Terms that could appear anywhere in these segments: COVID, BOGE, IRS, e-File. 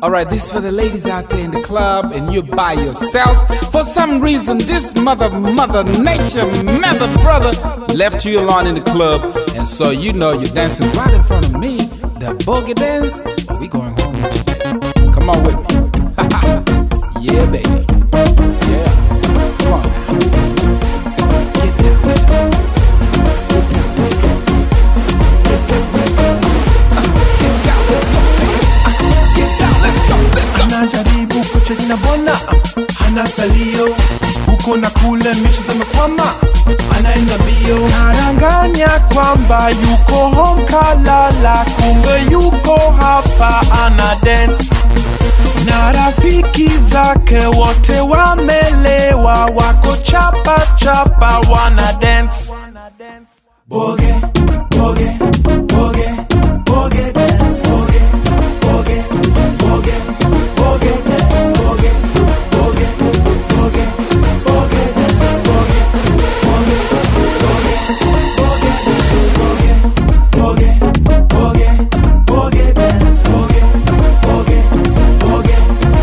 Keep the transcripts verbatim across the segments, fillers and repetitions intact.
Alright, this is for the ladies out there in the club and you're by yourself. For some reason, this mother, mother, nature, mother, brother left you alone in the club. And so you know you're dancing right in front of me. The boogie dance, oh, we going home. Come on with me. Yeah, baby. Yeah, come on now. Get down, let's go. Get down, let's go. Get down, let's go. Get down, let's go. Get down, let's go. Let's go. Anajaribu kuchekina bona, hana salio. Huko na kule misho zimekwama, anaenda mbio. Karanganya kwamba yuko home kalala, kumbe yuko hapa ana dance. Na rafiki zake wote wamelewa, wako chapa chapa wana dance. Boge, boge, boge, boge dance, boge, boge, boge, boge dance, boge, boge, boge, boge dance, boge, boge, boge, boge, boge, boge, boge dance, boge, boge.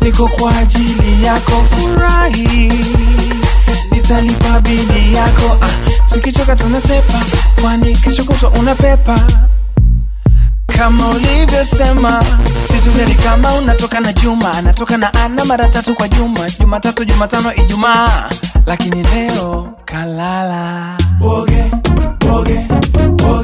Niko kwa ajili yako, furahi, nitalipa bili yako. Ah, tukichoka tunasepa, kwani kesho kutwa unapepa. Kama ulivyosema, situzeli kama unatoka na Juma. Natoka na Ana mara tatu kwa juma, Jumatatu, Jumatano, Ijumaa. Lakini leo kalala. Boge, boge, boge.